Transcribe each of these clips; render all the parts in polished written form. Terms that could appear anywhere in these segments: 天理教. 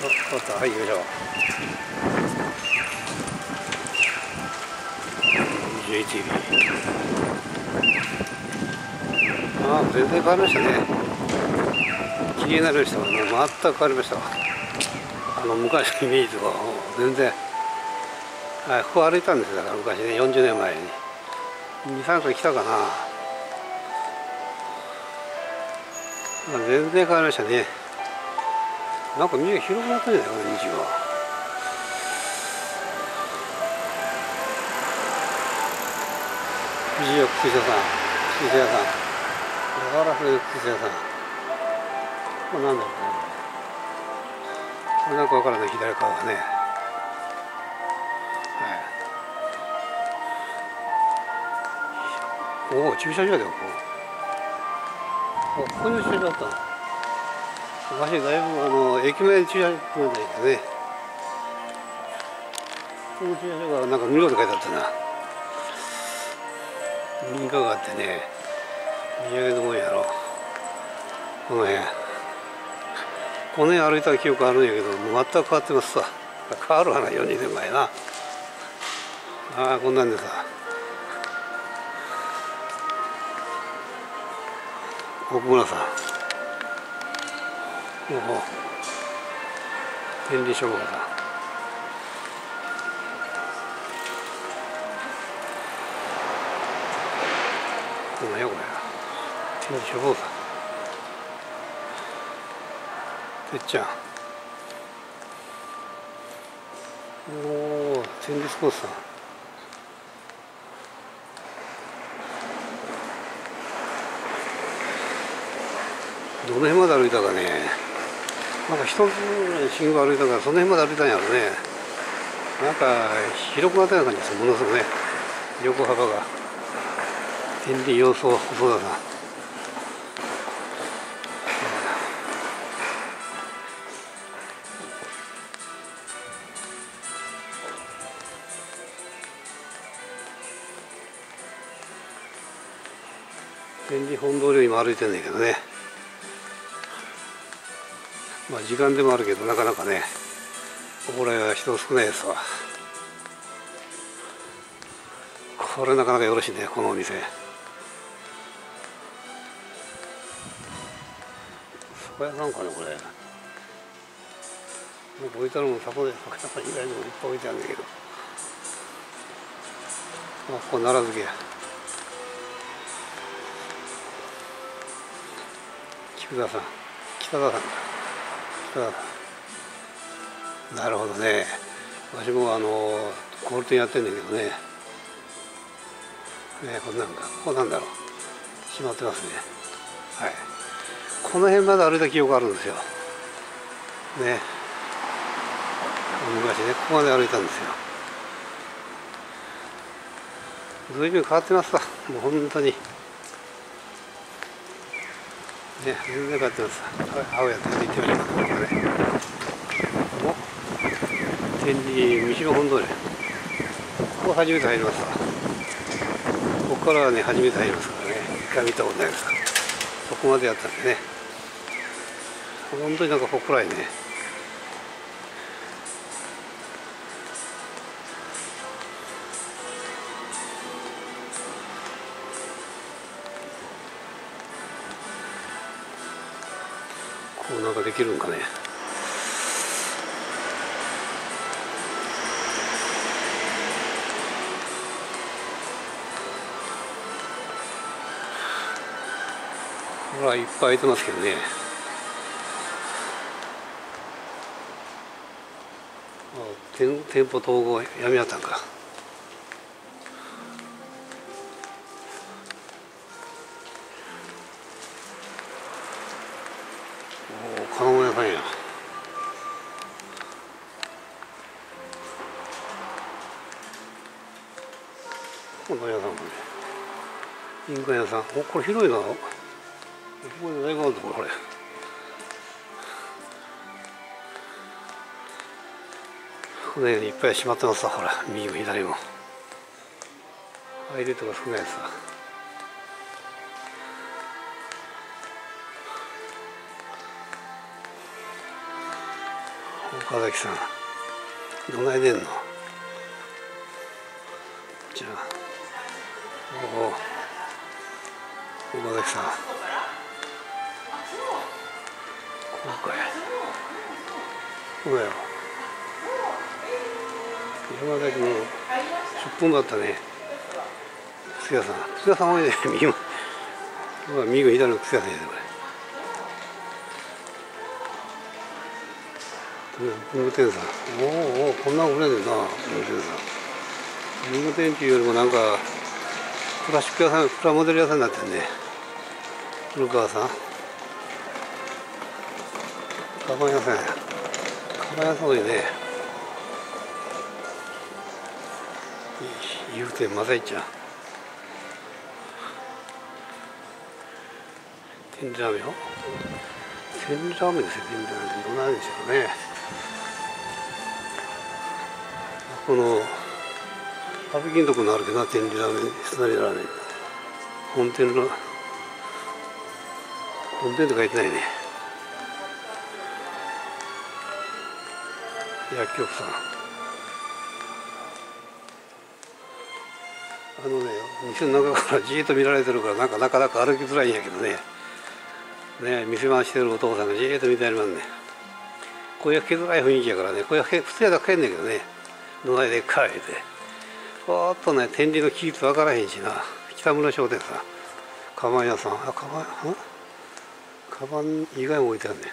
はい、よいしょ。21尾。ああ、全然変わりましたね。気になる人はもう全く変わりました。昔のイメージとか全然。はい、ここ歩いたんですよ。だから昔ね、40年前に2、3回来たかな。全然変わりましたね。なんか見え広くなったんじゃないかな、道は。道は靴下さん、靴下屋さん。だからそれで靴下屋さん。これなんだろうな。これなんかわからない、左側がね。はい。おお、駐車場だよ、ここ。あ、ここに駐車場あったの。昔だいぶ駅前に駐車場なんだけどね、この駐車場がなんか無料で書いてあったな。民家があってね、土産のもんやろ。この辺歩いた記憶あるんやけど、もう全く変わってますさ。変わるわな、40年前な。ああ、こんなんでさ、奥村さん、おお、天理商売だ。何やこれ、天理商売だ。てっちゃん、おお、天理スポーツさん。どの辺まで歩いたかね。なんか一つ信号歩いたから、その辺まで歩いたんやろうね。なんか広くなったような感じですよ、ものすごくね、横幅が。天理様相細田さん、天理本通りを今歩いてるんだけどね。まあ時間でもあるけど、なかなかね、ここら辺は人少ないですわ。これなかなかよろしいね、このお店。酒屋さんかね、これ。なんか置いてあるもん、酒屋さん以外にもいっぱい置いてあるんだけど。まあ、ここ奈良漬けや。菊田さん、北田さんか。なるほどね。私もコール店やってるんだけどね。これなんか、ここなんだろう。閉まってますね。はい。この辺まで歩いた記憶があるんですよ。ね。昔ね、ここまで歩いたんですよ。随分変わってますわ。もう本当に。ね、全然変わってます。青やって行ってみましょう。天理三島本通り、ここ初めて入りました。ここからはね、初めて入りますからね、一回見たことないですから。そこまでやったんでね、本当になんか誇らしいね。こうなんかできるんかね。ほら、いっぱい空いてますけどね。店舗統合やめやったんか。おお、金物屋さんや。この屋さんもね、印鑑屋さん。お、これ広いな。これ大学あるところ、これ。このようにいっぱい閉まってますわ、ほら、右も左も。入るとこ少ないですわ。岡崎さんどないでんの。じゃあ岡崎さんこうかや。山崎の出本だったね。靴屋さん、靴屋さん多いね。右も右も左の靴屋さんやね。これ文具店さん、おおこんなの売れてるな。文具店っていうよりもなんかプラスチック屋さん、プラモデル屋さんになってるね。古川さんカバン屋さんや。カバン屋さん多いね。言うてまさいちゃん天理ラーメンよ。天理ラーメンですよ。天理ラーメンどうなんでしょうね。このパビキンとこのあるけどな、天理ラーメン、すなりラーメン本店の本店って書いてないね。薬局さん、あのね、店の中からじーっと見られてるからなかなか歩きづらいんやけどね。ね、店番してるお父さんがじーっと見てありますね。こういう気づらい雰囲気やからね、こういう普通やだけんねんけどね、どないでっかいって。おっとね、天理の気分わからへんしな。北村商店さん、カバン屋さん、あ、カバン、カバン以外も置いてあるね。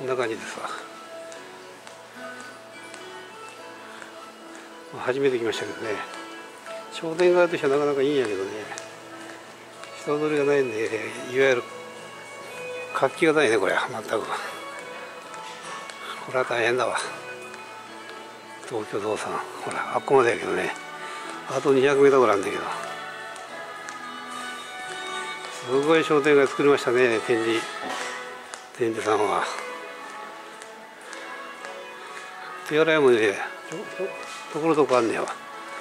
こんな感じでさ、初めて来ましたけどね、商店街としてはなかなかいいんやけどね、人通りがないんで、いわゆる活気がないね、これ全く。これは大変だわ。東京道産、ほらあっこまでやけどね、あと 200m ぐらいあるんだけど、すごい商店街作りましたね、天理さんは。手洗いもね、ところどころあんねやわ。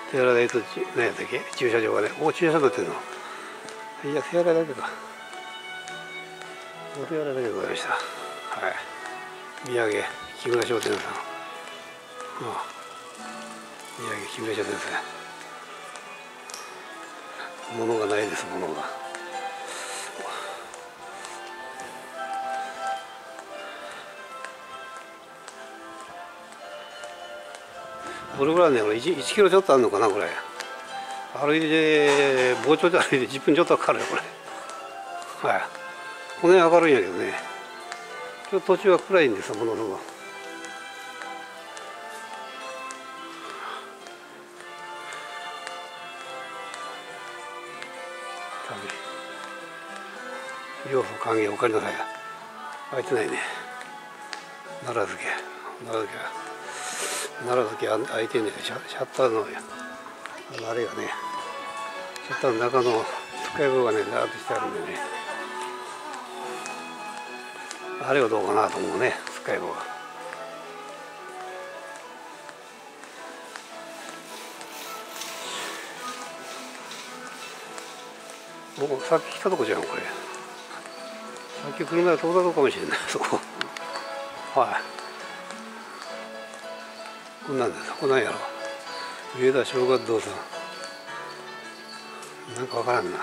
手洗いと何やったっけ、駐車場がね。お、駐車場だってんの。いや、手洗いだけか。お手洗いだけでございました。はい。土産、木村商店さん。ああ、土産、木村商店さん。物がないです、物が。どれぐらいね、1キロちょっとあるのかな、これ。歩いて、傍聴で歩いて10分ちょっとかかるよ、これ。はい。この辺明るいんやけどね。ちょっと途中は暗いんですよ、ものすごく。養父歓迎、おかえりなさい。開いてないね。奈良漬け。奈良漬け。奈良だけ開いてんねん。シャッターのあれがね、シャッターの中の使い棒がね、ダーッとしてあるんでね、あれはどうかなと思うね、使い棒が。もうさっき来たとこじゃん、これ。さっき車で通ったとこかもしれない、そこ。はい、こんなんで、そこなんやろ。上田正月堂さん。なんかわからんな。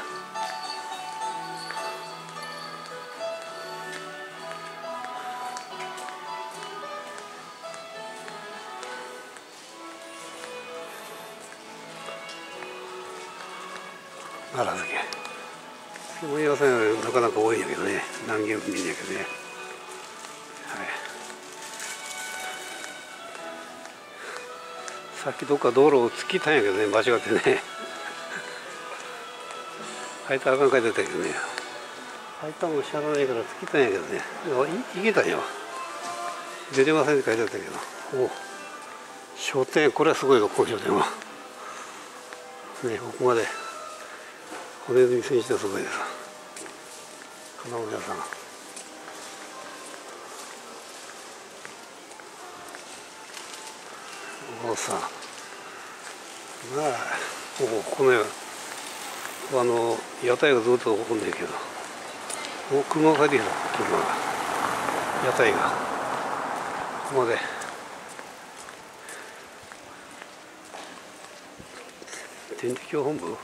奈良漬け。お野菜はなかなか多いんやけどね。何軒も見るんやけどね。さっきどっか道路を突っ切ったんやけどね、間違ってね。入ったらあかんかいてたけどね。入ったもん知らないから突っ切ったんやけどね。いけたんやわ。出てませんって書いてあったけど。お商店、これはすごいよ、この商店は。ね、ここまで。骨組み選手はすごいです。金物屋さん。さおお、このよう屋台がずっと起こんでるけど、お車が出てきた、車が、屋台がここまで。天理教本部